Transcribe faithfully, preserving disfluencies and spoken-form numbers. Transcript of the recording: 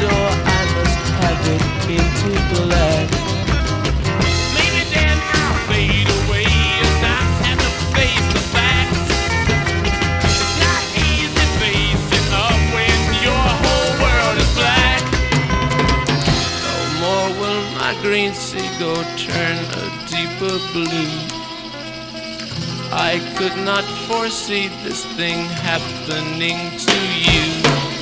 door, I must have it into black. Maybe then I'll fade away and not have to face the facts. It's not easy facing up when your whole world is black. No more will my green seagull turn a deeper blue. I could not foresee this thing happening to you.